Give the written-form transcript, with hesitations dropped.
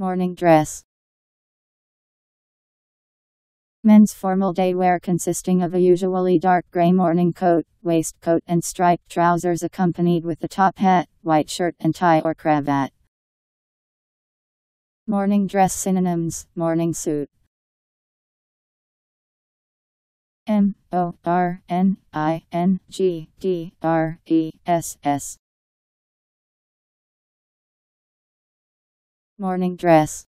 Morning dress. Men's formal day wear consisting of a usually dark gray morning coat, waistcoat and striped trousers accompanied with a top hat, white shirt and tie or cravat. Morning dress synonyms: morning suit. MORNING GDRESS. Morning dress.